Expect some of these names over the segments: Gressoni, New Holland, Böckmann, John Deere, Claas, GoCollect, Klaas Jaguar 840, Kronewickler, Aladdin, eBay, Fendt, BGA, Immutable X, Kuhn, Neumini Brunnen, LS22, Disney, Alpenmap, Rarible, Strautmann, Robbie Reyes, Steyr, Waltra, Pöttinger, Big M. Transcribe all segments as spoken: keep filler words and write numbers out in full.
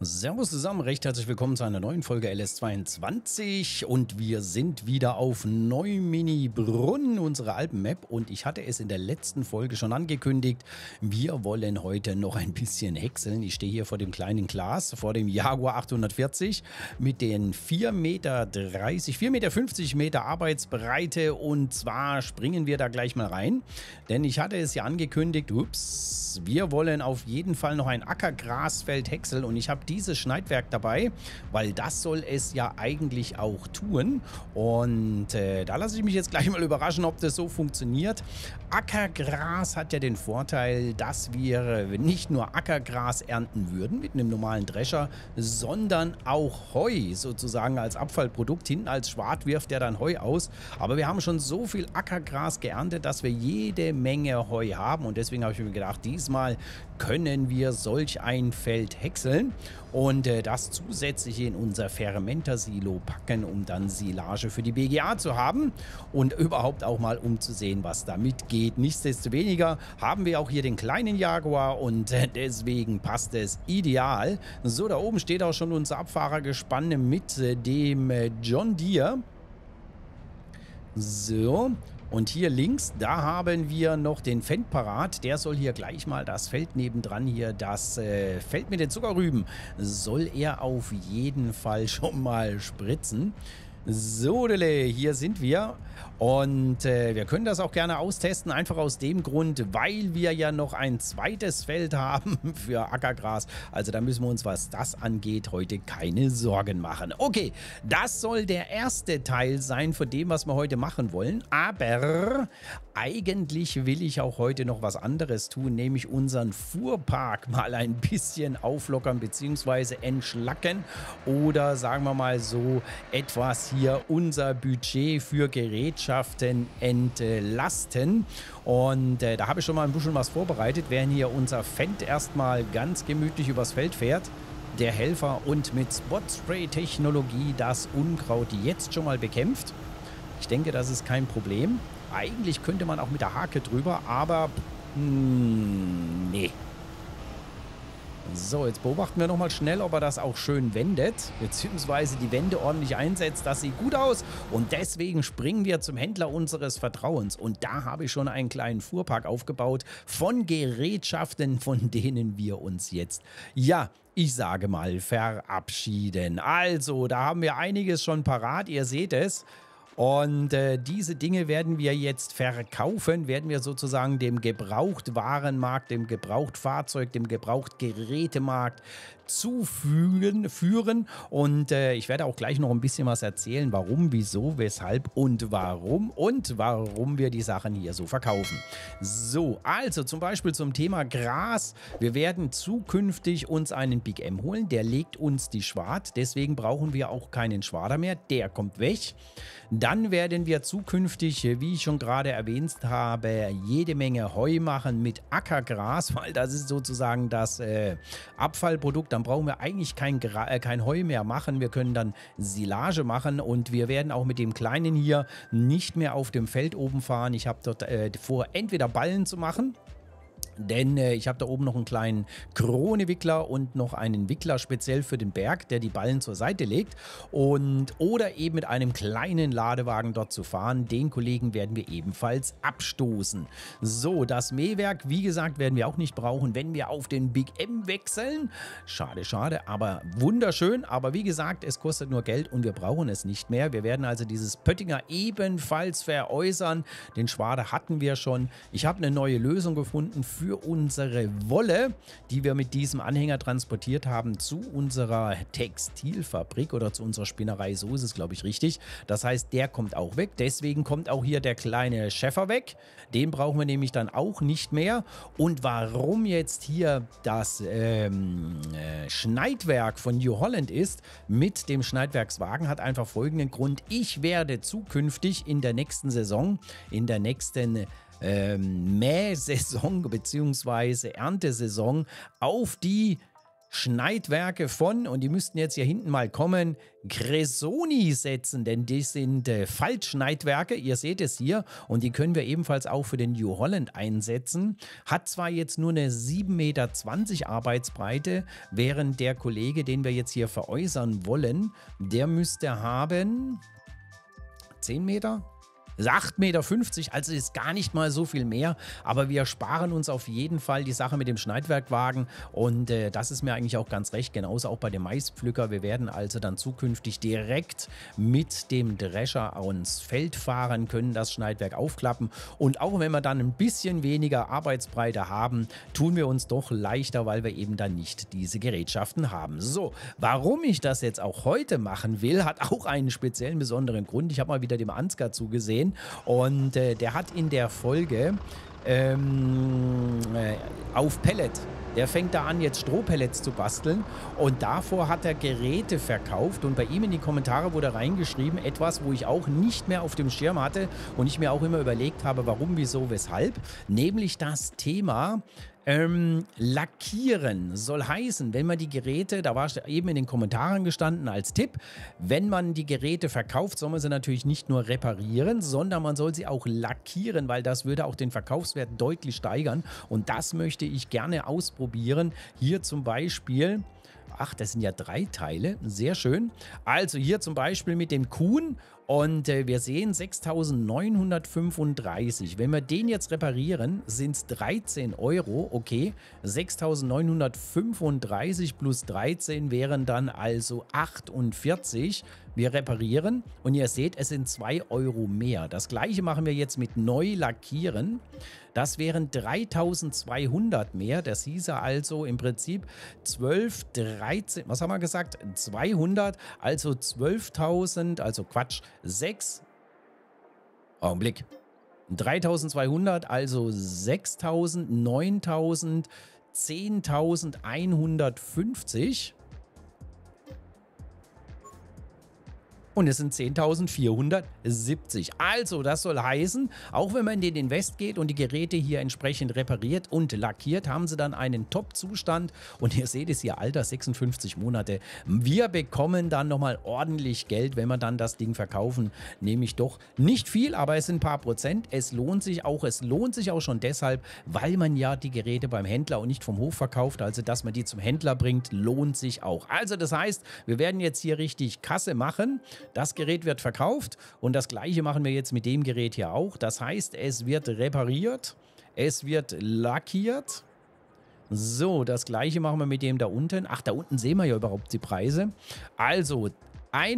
Servus zusammen, recht herzlich willkommen zu einer neuen Folge L S zweiundzwanzig und wir sind wieder auf Neumini Brunnen, unsere Alpenmap, und ich hatte es in der letzten Folge schon angekündigt, wir wollen heute noch ein bisschen häckseln. Ich stehe hier vor dem kleinen Klaas, vor dem Jaguar achthundertvierzig mit den vier Meter dreißig, vier Meter fünfzig Meter Arbeitsbreite, und zwar springen wir da gleich mal rein, denn ich hatte es ja angekündigt, ups, wir wollen auf jeden Fall noch ein Ackergrasfeld häckseln und ich habe dieses Schneidwerk dabei, weil das soll es ja eigentlich auch tun. Und äh, da lasse ich mich jetzt gleich mal überraschen, ob das so funktioniert. Ackergras hat ja den Vorteil, dass wir nicht nur Ackergras ernten würden mit einem normalen Drescher, sondern auch Heu sozusagen als Abfallprodukt. Hinten als Schwad wirft der dann Heu aus. Aber wir haben schon so viel Ackergras geerntet, dass wir jede Menge Heu haben. Und deswegen habe ich mir gedacht, diesmal können wir solch ein Feld häckseln und äh, das zusätzlich in unser Fermenter-Silo packen, um dann Silage für die B G A zu haben und überhaupt auch mal umzusehen, was damit geht. Nichtsdestoweniger haben wir auch hier den kleinen Jaguar und äh, deswegen passt es ideal. So, da oben steht auch schon unser Abfahrergespann mit äh, dem äh, John Deere. So. Und hier links, da haben wir noch den Fendt parat. Der soll hier gleich mal das Feld nebendran hier, das äh, Feld mit den Zuckerrüben, soll er auf jeden Fall schon mal spritzen. So, hier sind wir. Und äh, wir können das auch gerne austesten, einfach aus dem Grund, weil wir ja noch ein zweites Feld haben für Ackergras. Also da müssen wir uns, was das angeht, heute keine Sorgen machen. Okay, das soll der erste Teil sein von dem, was wir heute machen wollen. Aber eigentlich will ich auch heute noch was anderes tun, nämlich unseren Fuhrpark mal ein bisschen auflockern bzw. entschlacken. Oder sagen wir mal so etwas hier, unser Budget für Gerätschaften entlasten. Und äh, da habe ich schon mal ein bisschen was vorbereitet, während hier unser Fendt erstmal ganz gemütlich übers Feld fährt. Der Helfer und mit Spot-Spray-Technologie das Unkraut jetzt schon mal bekämpft. Ich denke, das ist kein Problem. Eigentlich könnte man auch mit der Hake drüber, aber mh, nee. So, jetzt beobachten wir nochmal schnell, ob er das auch schön wendet, beziehungsweise die Wände ordentlich einsetzt. Das sieht gut aus und deswegen springen wir zum Händler unseres Vertrauens. Und da habe ich schon einen kleinen Fuhrpark aufgebaut von Gerätschaften, von denen wir uns jetzt, ja, ich sage mal, verabschieden. Also, da haben wir einiges schon parat, ihr seht es. Und äh, diese Dinge werden wir jetzt verkaufen, werden wir sozusagen dem Gebrauchtwarenmarkt, dem Gebrauchtfahrzeug, dem Gebrauchtgerätemarkt zufügen, führen. Und äh, ich werde auch gleich noch ein bisschen was erzählen, warum, wieso, weshalb und warum und warum wir die Sachen hier so verkaufen. So, also zum Beispiel zum Thema Gras. Wir werden zukünftig uns einen Big M holen, der legt uns die Schwad, deswegen brauchen wir auch keinen Schwader mehr, der kommt weg. Dann Dann werden wir zukünftig, wie ich schon gerade erwähnt habe, jede Menge Heu machen mit Ackergras, weil das ist sozusagen das äh, Abfallprodukt. Dann brauchen wir eigentlich kein, äh, kein Heu mehr machen. Wir können dann Silage machen und wir werden auch mit dem Kleinen hier nicht mehr auf dem Feld oben fahren. Ich habe dort äh, vor, entweder Ballen zu machen. Denn äh, ich habe da oben noch einen kleinen Kronewickler und noch einen Wickler speziell für den Berg, der die Ballen zur Seite legt. Und oder eben mit einem kleinen Ladewagen dort zu fahren. Den Kollegen werden wir ebenfalls abstoßen. So, das Mähwerk, wie gesagt, werden wir auch nicht brauchen, wenn wir auf den Big M wechseln. Schade, schade, aber wunderschön. Aber wie gesagt, es kostet nur Geld und wir brauchen es nicht mehr. Wir werden also dieses Pöttinger ebenfalls veräußern. Den Schwader hatten wir schon. Ich habe eine neue Lösung gefunden für unsere Wolle, die wir mit diesem Anhänger transportiert haben zu unserer Textilfabrik oder zu unserer Spinnerei, so ist es, glaube ich, richtig. Das heißt, der kommt auch weg. Deswegen kommt auch hier der kleine Schäfer weg. Den brauchen wir nämlich dann auch nicht mehr. Und warum jetzt hier das ähm, äh, Schneidwerk von New Holland ist mit dem Schneidwerkswagen, hat einfach folgenden Grund. Ich werde zukünftig in der nächsten Saison, in der nächsten Ähm, Mähsaison bzw. Erntesaison auf die Schneidwerke von, und die müssten jetzt hier hinten mal kommen, Gressoni setzen, denn die sind äh, Faltschneidwerke, ihr seht es hier, und die können wir ebenfalls auch für den New Holland einsetzen. Hat zwar jetzt nur eine sieben Komma zwanzig Meter Arbeitsbreite, während der Kollege, den wir jetzt hier veräußern wollen, der müsste haben zehn Meter? acht Komma fünfzig Meter, also ist gar nicht mal so viel mehr, aber wir sparen uns auf jeden Fall die Sache mit dem Schneidwerkwagen, und äh, das ist mir eigentlich auch ganz recht, genauso auch bei dem Maispflücker. Wir werden also dann zukünftig direkt mit dem Drescher ans Feld fahren, können das Schneidwerk aufklappen, und auch wenn wir dann ein bisschen weniger Arbeitsbreite haben, tun wir uns doch leichter, weil wir eben dann nicht diese Gerätschaften haben. So, warum ich das jetzt auch heute machen will, hat auch einen speziellen, besonderen Grund. Ich habe mal wieder dem Ansgar zugesehen, und äh, der hat in der Folge ähm, äh, auf Pellet, der fängt da an, jetzt Strohpellets zu basteln, und davor hat er Geräte verkauft, und bei ihm in die Kommentare wurde reingeschrieben, etwas, wo ich auch nicht mehr auf dem Schirm hatte und ich mir auch immer überlegt habe, warum, wieso, weshalb, nämlich das Thema Ähm, lackieren. Soll heißen, wenn man die Geräte, da war eben in den Kommentaren gestanden als Tipp, wenn man die Geräte verkauft, soll man sie natürlich nicht nur reparieren, sondern man soll sie auch lackieren, weil das würde auch den Verkaufswert deutlich steigern, und das möchte ich gerne ausprobieren. Hier zum Beispiel, ach, das sind ja drei Teile, sehr schön. Also hier zum Beispiel mit dem Kuhn. Und äh, wir sehen sechstausendneunhundertfünfunddreißig. Wenn wir den jetzt reparieren, sind es dreizehn Euro. Okay, sechstausendneunhundertfünfunddreißig plus dreizehn wären dann also achtundvierzig. Wir reparieren, und ihr seht, es sind zwei Euro mehr. Das gleiche machen wir jetzt mit neu lackieren. Das wären dreitausendzweihundert mehr. Das hieße also im Prinzip zwölf, dreizehn, was haben wir gesagt? zweihundert, also zwölftausend, also Quatsch, sechs, Augenblick, dreitausendzweihundert, also sechstausend, neuntausend, zehntausendeinhundertfünfzig. Und es sind zehntausendvierhundertsiebzig. Also, das soll heißen, auch wenn man in den Invest geht und die Geräte hier entsprechend repariert und lackiert, haben sie dann einen Top-Zustand. Und ihr seht es hier, Alter, sechsundfünfzig Monate. Wir bekommen dann nochmal ordentlich Geld, wenn wir dann das Ding verkaufen. Nämlich doch nicht viel, aber es sind ein paar Prozent. Es lohnt sich auch. Es lohnt sich auch schon deshalb, weil man ja die Geräte beim Händler und nicht vom Hof verkauft. Also, dass man die zum Händler bringt, lohnt sich auch. Also, das heißt, wir werden jetzt hier richtig Kasse machen. Das Gerät wird verkauft, und das gleiche machen wir jetzt mit dem Gerät hier auch. Das heißt, es wird repariert, es wird lackiert. So, das gleiche machen wir mit dem da unten. Ach, da unten sehen wir ja überhaupt die Preise. Also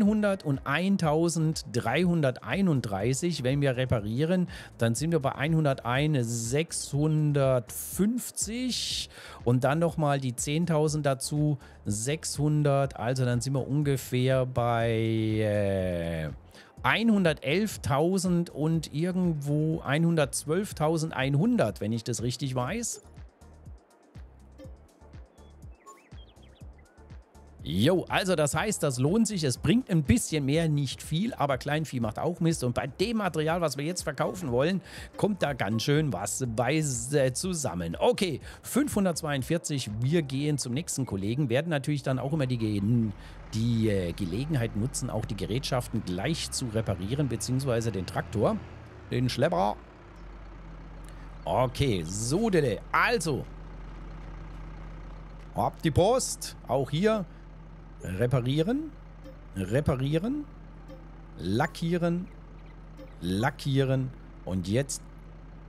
hundert und eintausenddreihunderteinunddreißig, wenn wir reparieren, dann sind wir bei hunderteins sechshundertfünfzig, und dann nochmal die zehntausend dazu, sechshundert, also dann sind wir ungefähr bei äh, hundertelftausend und irgendwo hundertzwölftausendeinhundert, wenn ich das richtig weiß. Jo, also das heißt, das lohnt sich, es bringt ein bisschen mehr, nicht viel, aber Kleinvieh macht auch Mist, und bei dem Material, was wir jetzt verkaufen wollen, kommt da ganz schön was bei äh, zusammen. Okay, fünfhundertzweiundvierzig, wir gehen zum nächsten Kollegen, werden natürlich dann auch immer die gehen. die äh, Gelegenheit nutzen, auch die Gerätschaften gleich zu reparieren, beziehungsweise den Traktor, den Schlepper. Okay, so, dele. Also, ab die Post, auch hier. Reparieren, reparieren, lackieren, lackieren, und jetzt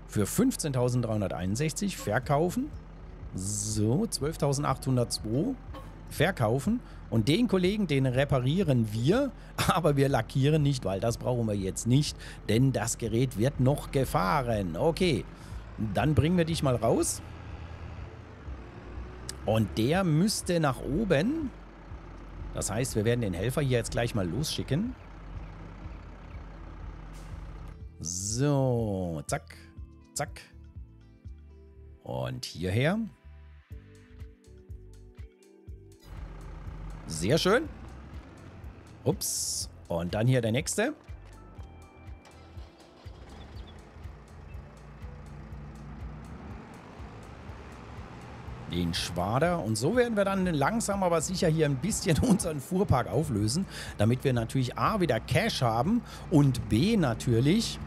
für fünfzehntausenddreihunderteinundsechzig verkaufen. So, zwölftausendachthundertzwei verkaufen. Und den Kollegen, den reparieren wir, aber wir lackieren nicht, weil das brauchen wir jetzt nicht, denn das Gerät wird noch gefahren. Okay, dann bringen wir dich mal raus. Und der müsste nach oben. Das heißt, wir werden den Helfer hier jetzt gleich mal losschicken. So, zack, zack. Und hierher. Sehr schön. Ups. Und dann hier der nächste. den Schwader. Und so werden wir dann langsam aber sicher hier ein bisschen unseren Fuhrpark auflösen, damit wir natürlich A wieder Cash haben und B natürlich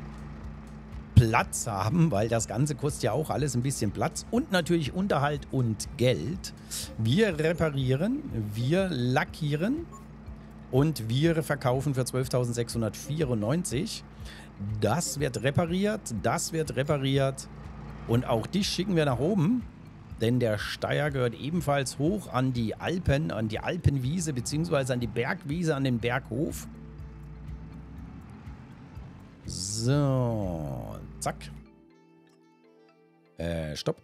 Platz haben, weil das Ganze kostet ja auch alles ein bisschen Platz und natürlich Unterhalt und Geld. Wir reparieren, wir lackieren und wir verkaufen für zwölftausendsechshundertvierundneunzig. Das wird repariert, das wird repariert und auch dich schicken wir nach oben, denn der Steier gehört ebenfalls hoch an die Alpen, an die Alpenwiese bzw. an die Bergwiese, an den Berghof. So, zack. Äh, stopp.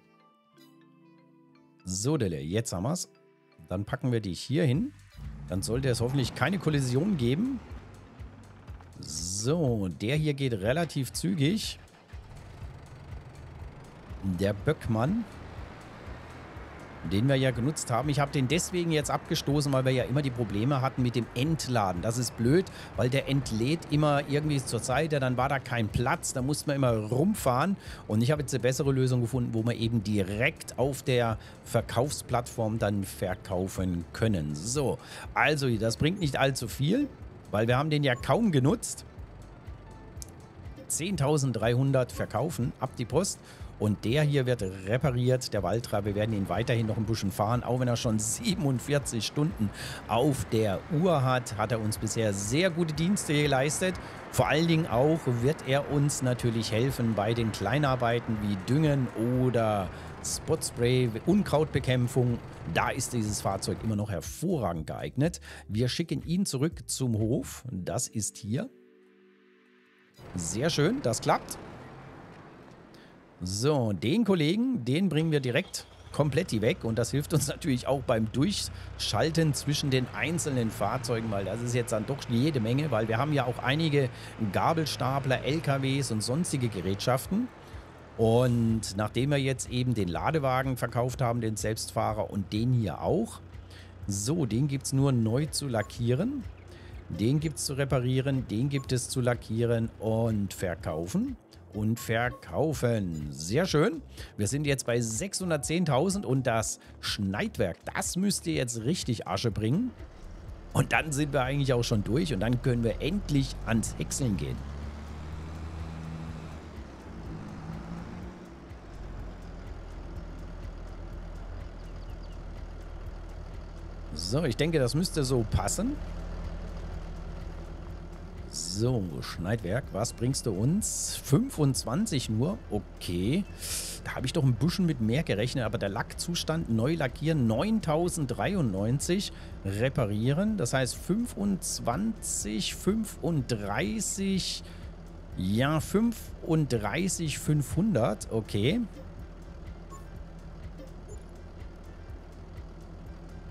So, Delle, jetzt haben wir es. Dann packen wir dich hier hin. Dann sollte es hoffentlich keine Kollision geben. So, der hier geht relativ zügig. Der Böckmann, den wir ja genutzt haben. Ich habe den deswegen jetzt abgestoßen, weil wir ja immer die Probleme hatten mit dem Entladen. Das ist blöd, weil der entlädt immer irgendwie zur Zeit. Ja, dann war da kein Platz, da musste man immer rumfahren. Und ich habe jetzt eine bessere Lösung gefunden, wo wir eben direkt auf der Verkaufsplattform dann verkaufen können. So, also das bringt nicht allzu viel, weil wir haben den ja kaum genutzt. zehntausenddreihundert verkaufen, ab die Post. Und der hier wird repariert, der Waltra. Wir werden ihn weiterhin noch ein bisschen fahren, auch wenn er schon siebenundvierzig Stunden auf der Uhr hat, hat er uns bisher sehr gute Dienste geleistet. Vor allen Dingen auch wird er uns natürlich helfen bei den Kleinarbeiten wie Düngen oder Spotspray, Unkrautbekämpfung. Da ist dieses Fahrzeug immer noch hervorragend geeignet. Wir schicken ihn zurück zum Hof. Das ist hier. Sehr schön, das klappt. So, den Kollegen, den bringen wir direkt komplett die weg. Und das hilft uns natürlich auch beim Durchschalten zwischen den einzelnen Fahrzeugen, weil das ist jetzt dann doch jede Menge, weil wir haben ja auch einige Gabelstapler, L K Ws und sonstige Gerätschaften. Und nachdem wir jetzt eben den Ladewagen verkauft haben, den Selbstfahrer und den hier auch. So, den gibt es nur neu zu lackieren. Den gibt es zu reparieren, den gibt es zu lackieren und verkaufen. Und verkaufen. Sehr schön. Wir sind jetzt bei sechshundertzehntausend und das Schneidwerk, das müsste jetzt richtig Asche bringen. Und dann sind wir eigentlich auch schon durch und dann können wir endlich ans Häckseln gehen. So, ich denke, das müsste so passen. So, Schneidwerk, was bringst du uns? fünfundzwanzig nur, okay. Da habe ich doch ein bisschen mit mehr gerechnet, aber der Lackzustand, neu lackieren, neuntausenddreiundneunzig, reparieren. Das heißt fünfundzwanzig, fünfunddreißig, ja fünfunddreißig, fünfhundert, okay.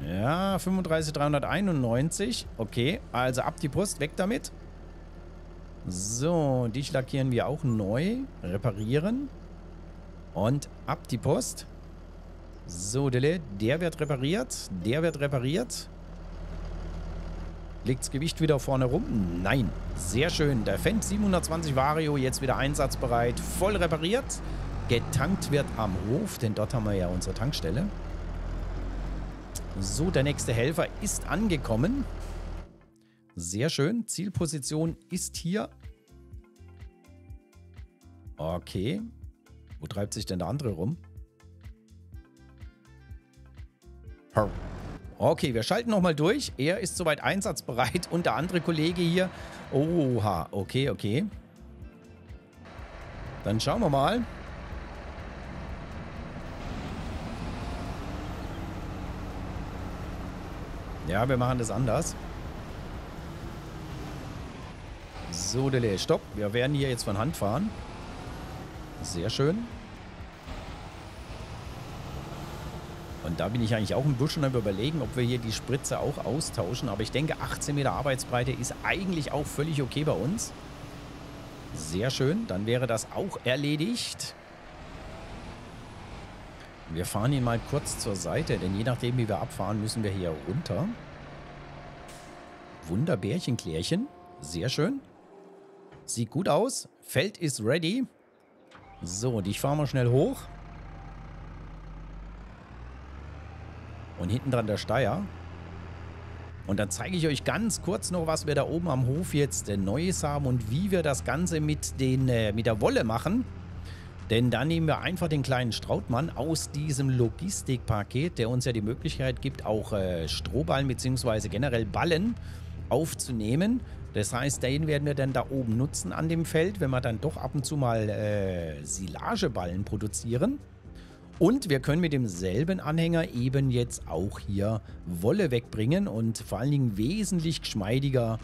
Ja, fünfunddreißig, dreihunderteinundneunzig, okay, also ab die Post, weg damit. So, dich lackieren wir auch neu. Reparieren. Und ab die Post. So, Dele, der wird repariert. Der wird repariert. Legt's Gewicht wieder vorne rum? Nein. Sehr schön. Der Fendt siebenhundertzwanzig Vario jetzt wieder einsatzbereit. Voll repariert. Getankt wird am Hof, denn dort haben wir ja unsere Tankstelle. So, der nächste Helfer ist angekommen. Sehr schön. Zielposition ist hier. Okay. Wo treibt sich denn der andere rum? Okay, wir schalten nochmal durch. Er ist soweit einsatzbereit. Und der andere Kollege hier. Oha. Okay, okay. Dann schauen wir mal. Ja, wir machen das anders. So, Dele, stopp. Wir werden hier jetzt von Hand fahren. Sehr schön. Und da bin ich eigentlich auch ein bisschen am Überlegen, ob wir hier die Spritze auch austauschen. Aber ich denke, achtzehn Meter Arbeitsbreite ist eigentlich auch völlig okay bei uns. Sehr schön. Dann wäre das auch erledigt. Wir fahren ihn mal kurz zur Seite, denn je nachdem, wie wir abfahren, müssen wir hier runter. Wunderbärchenklärchen. Sehr schön. Sieht gut aus. Feld ist ready. So, dich fahren wir schnell hoch. Und hinten dran der Steyr. Und dann zeige ich euch ganz kurz noch, was wir da oben am Hof jetzt äh, Neues haben und wie wir das Ganze mit, den, äh, mit der Wolle machen. Denn da nehmen wir einfach den kleinen Strautmann aus diesem Logistikpaket, der uns ja die Möglichkeit gibt, auch äh, Strohballen bzw. generell Ballen aufzunehmen. Das heißt, den werden wir dann da oben nutzen an dem Feld, wenn wir dann doch ab und zu mal äh, Silageballen produzieren. Und wir können mit demselben Anhänger eben jetzt auch hier Wolle wegbringen und vor allen Dingen wesentlich geschmeidiger,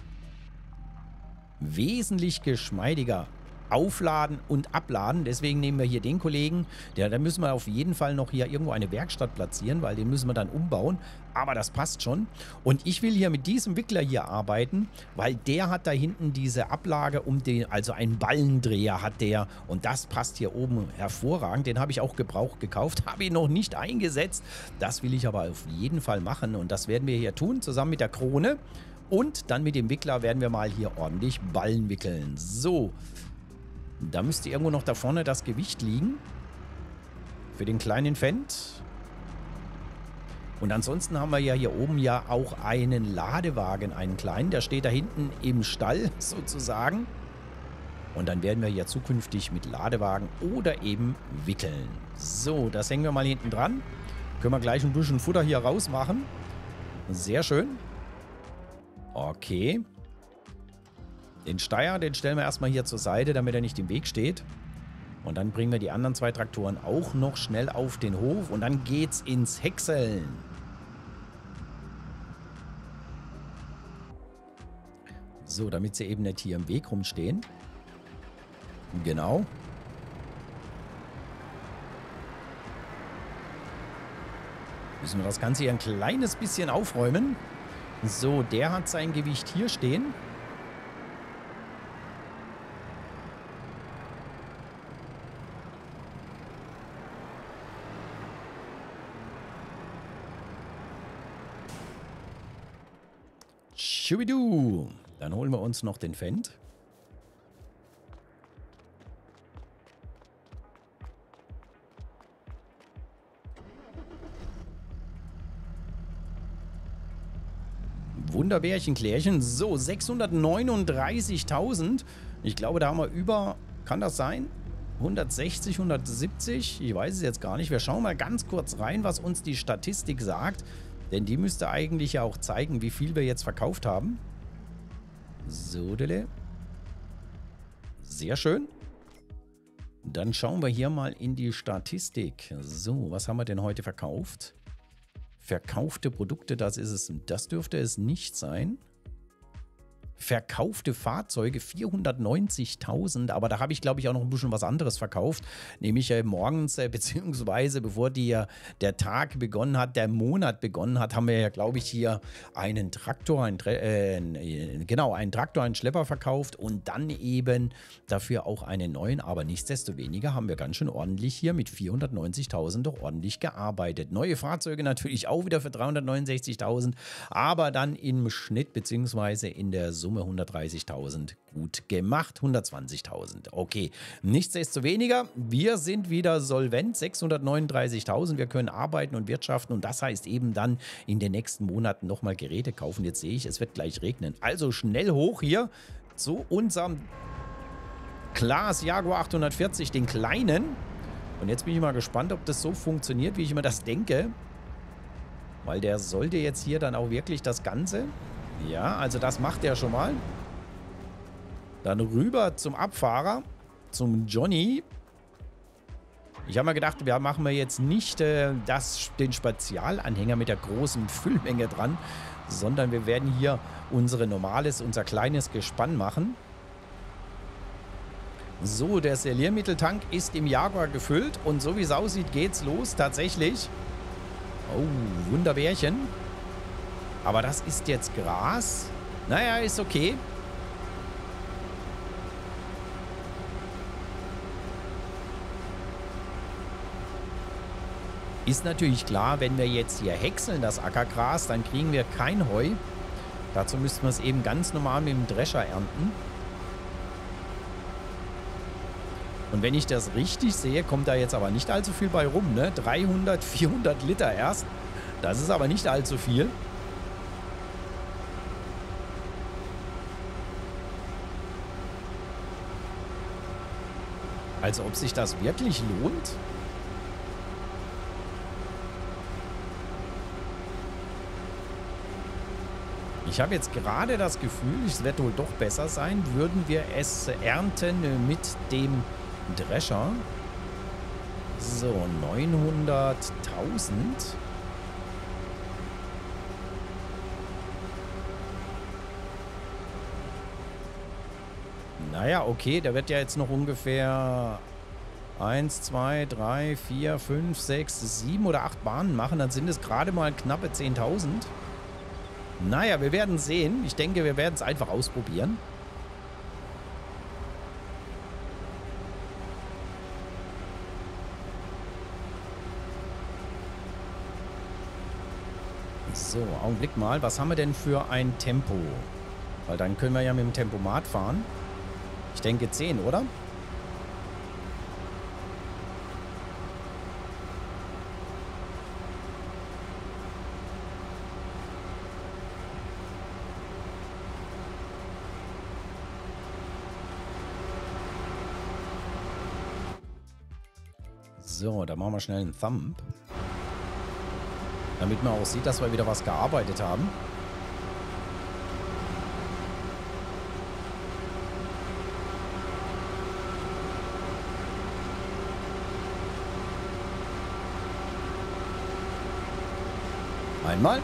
wesentlich geschmeidiger aufladen und abladen. Deswegen nehmen wir hier den Kollegen, der, da müssen wir auf jeden Fall noch hier irgendwo eine Werkstatt platzieren, weil den müssen wir dann umbauen. Aber das passt schon. Und ich will hier mit diesem Wickler hier arbeiten, weil der hat da hinten diese Ablage um den, also einen Ballendreher hat der. Und das passt hier oben hervorragend. Den habe ich auch gebraucht gekauft, habe ihn noch nicht eingesetzt. Das will ich aber auf jeden Fall machen und das werden wir hier tun, zusammen mit der Krone. Und dann mit dem Wickler werden wir mal hier ordentlich Ballen wickeln. So. Da müsste irgendwo noch da vorne das Gewicht liegen. Für den kleinen Fendt. Und ansonsten haben wir ja hier oben ja auch einen Ladewagen, einen kleinen. Der steht da hinten im Stall sozusagen. Und dann werden wir ja zukünftig mit Ladewagen oder eben wickeln. So, das hängen wir mal hinten dran. Können wir gleich ein bisschen Futter hier rausmachen. Sehr schön. Okay. Den Steyr, den stellen wir erstmal hier zur Seite, damit er nicht im Weg steht. Und dann bringen wir die anderen zwei Traktoren auch noch schnell auf den Hof. Und dann geht's ins Häckseln. So, damit sie eben nicht hier im Weg rumstehen. Genau. Müssen wir das Ganze hier ein kleines bisschen aufräumen. So, der hat sein Gewicht hier stehen. Schubidu. Dann holen wir uns noch den Fendt. Wunderbärchen, Klärchen. So, sechshundertneununddreißigtausend. Ich glaube, da haben wir über, kann das sein? hundertsechzig, hundertsiebzig? Ich weiß es jetzt gar nicht. Wir schauen mal ganz kurz rein, was uns die Statistik sagt. Denn die müsste eigentlich ja auch zeigen, wie viel wir jetzt verkauft haben. So, dele. Sehr schön. Dann schauen wir hier mal in die Statistik. So, was haben wir denn heute verkauft? Verkaufte Produkte, das ist es. Das dürfte es nicht sein. Verkaufte Fahrzeuge vierhundertneunzigtausend, aber da habe ich, glaube ich, auch noch ein bisschen was anderes verkauft, nämlich äh, morgens, äh, beziehungsweise bevor die, der Tag begonnen hat, der Monat begonnen hat, haben wir ja, glaube ich, hier einen Traktor, einen, äh, genau, einen Traktor, einen Schlepper verkauft und dann eben dafür auch einen neuen, aber nichtsdestoweniger haben wir ganz schön ordentlich hier mit vierhundertneunzigtausend doch ordentlich gearbeitet. Neue Fahrzeuge natürlich auch wieder für dreihundertneunundsechzigtausend, aber dann im Schnitt, beziehungsweise in der Summe hundertdreißigtausend. Gut gemacht. hundertzwanzigtausend. Okay. Nichtsdestoweniger. Wir sind wieder solvent. sechshundertneununddreißigtausend. Wir können arbeiten und wirtschaften. Und das heißt eben dann in den nächsten Monaten nochmal Geräte kaufen. Jetzt sehe ich, es wird gleich regnen. Also schnell hoch hier zu unserem Klaas Jaguar achthundertvierzig, den kleinen. Und jetzt bin ich mal gespannt, ob das so funktioniert, wie ich mir das denke. Weil der sollte jetzt hier dann auch wirklich das Ganze... Ja, also das macht er schon mal. Dann rüber zum Abfahrer, zum Johnny. Ich habe mir gedacht, wir machen wir jetzt nicht äh, das, den Spezialanhänger mit der großen Füllmenge dran, sondern wir werden hier unsere normales, unser kleines Gespann machen. So, der Serviermitteltank ist im Jaguar gefüllt und so wie es aussieht, geht's los tatsächlich. Oh, Wunderbärchen. Aber das ist jetzt Gras. Naja, ist okay. Ist natürlich klar, wenn wir jetzt hier häckseln, das Ackergras, dann kriegen wir kein Heu. Dazu müssten wir es eben ganz normal mit dem Drescher ernten. Und wenn ich das richtig sehe, kommt da jetzt aber nicht allzu viel bei rum, ne? dreihundert, vierhundert Liter erst. Das ist aber nicht allzu viel. Als ob sich das wirklich lohnt? Ich habe jetzt gerade das Gefühl, es wird wohl doch besser sein, würden wir es ernten mit dem Drescher. So, neunhunderttausend. Naja, okay, da wird ja jetzt noch ungefähr eins, zwei, drei, vier, fünf, sechs, sieben oder acht Bahnen machen. Dann sind es gerade mal knappe zehntausend. Naja, wir werden sehen. Ich denke, wir werden es einfach ausprobieren. So, Augenblick mal. Was haben wir denn für ein Tempo? Weil dann können wir ja mit dem Tempomat fahren. Ich denke zehn, oder? So, da machen wir schnell einen Thumb. Damit man auch sieht, dass wir wieder was gearbeitet haben. Einmal.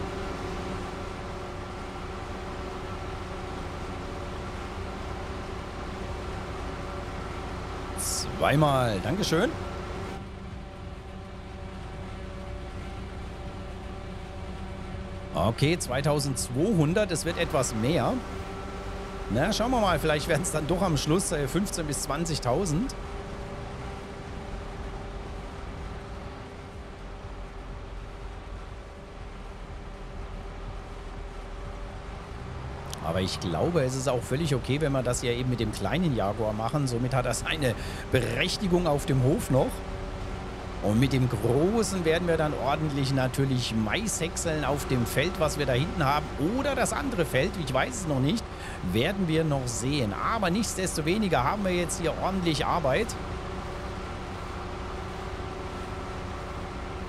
Zweimal. Dankeschön. Okay, zweitausendzweihundert. Es wird etwas mehr. Na, schauen wir mal. Vielleicht werden es dann doch am Schluss äh, fünfzehntausend bis zwanzigtausend. Aber ich glaube, es ist auch völlig okay, wenn wir das hier eben mit dem kleinen Jaguar machen. Somit hat das eine Berechtigung auf dem Hof noch. Und mit dem großen werden wir dann ordentlich natürlich Mais häckseln auf dem Feld, was wir da hinten haben. Oder das andere Feld, ich weiß es noch nicht, werden wir noch sehen. Aber nichtsdestoweniger haben wir jetzt hier ordentlich Arbeit.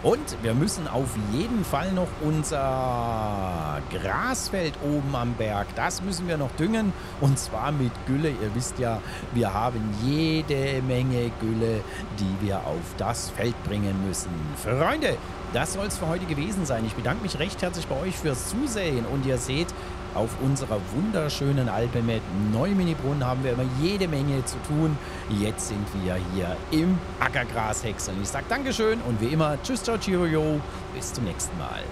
Und wir müssen auf jeden Fall noch unser Grasfeld oben am Berg, das müssen wir noch düngen, und zwar mit Gülle. Ihr wisst ja, wir haben jede Menge Gülle, die wir auf das Feld bringen müssen. Freunde, das soll es für heute gewesen sein. Ich bedanke mich recht herzlich bei euch fürs Zusehen und ihr seht, auf unserer wunderschönen Alpenmap Neumini Brunnen haben wir immer jede Menge zu tun. Jetzt sind wir hier im Ackergrashäckseln. Ich sage Dankeschön und wie immer, tschüss, ciao, cheerio, bis zum nächsten Mal.